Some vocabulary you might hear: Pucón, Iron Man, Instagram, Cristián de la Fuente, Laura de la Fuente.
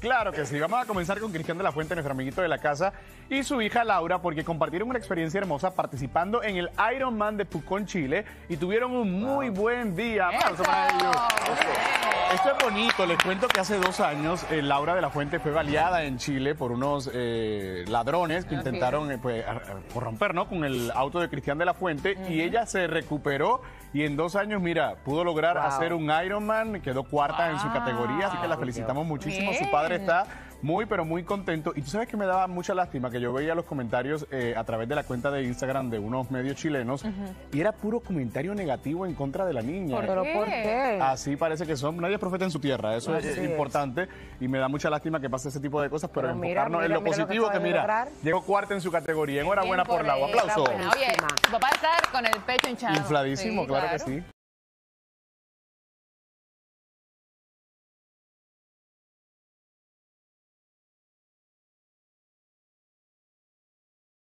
Claro que sí. Vamos a comenzar con Cristián de la Fuente, nuestro amiguito de la casa, y su hija Laura, porque compartieron una experiencia hermosa participando en el Iron Man de Pucón, Chile, y tuvieron un muy buen día. ¡Aplausos para ellos! Esto es bonito. Les cuento que hace 2 años Laura de la Fuente fue baleada en Chile por unos ladrones que intentaron romper, ¿no?, con el auto de Cristián de la Fuente, y ella se recuperó y en 2 años, mira, pudo lograr hacer un Iron Man, quedó cuarta en su categoría, así que la felicitamos muchísimo. Bien. Su padre está muy, pero muy contento. Y tú sabes que me daba mucha lástima que yo veía los comentarios a través de la cuenta de Instagram de unos medios chilenos, y era puro comentario negativo en contra de la niña. ¿Pero por qué? Así parece que son. Nadie es profeta en su tierra, eso es importante. Y me da mucha lástima que pase ese tipo de cosas, pero enfocarnos en lo positivo, lo que mira, llegó cuarta en su categoría. Enhorabuena por Laura. Aplauso. Oye, tu papá está con el pecho hinchado. Infladísimo, sí, claro que sí.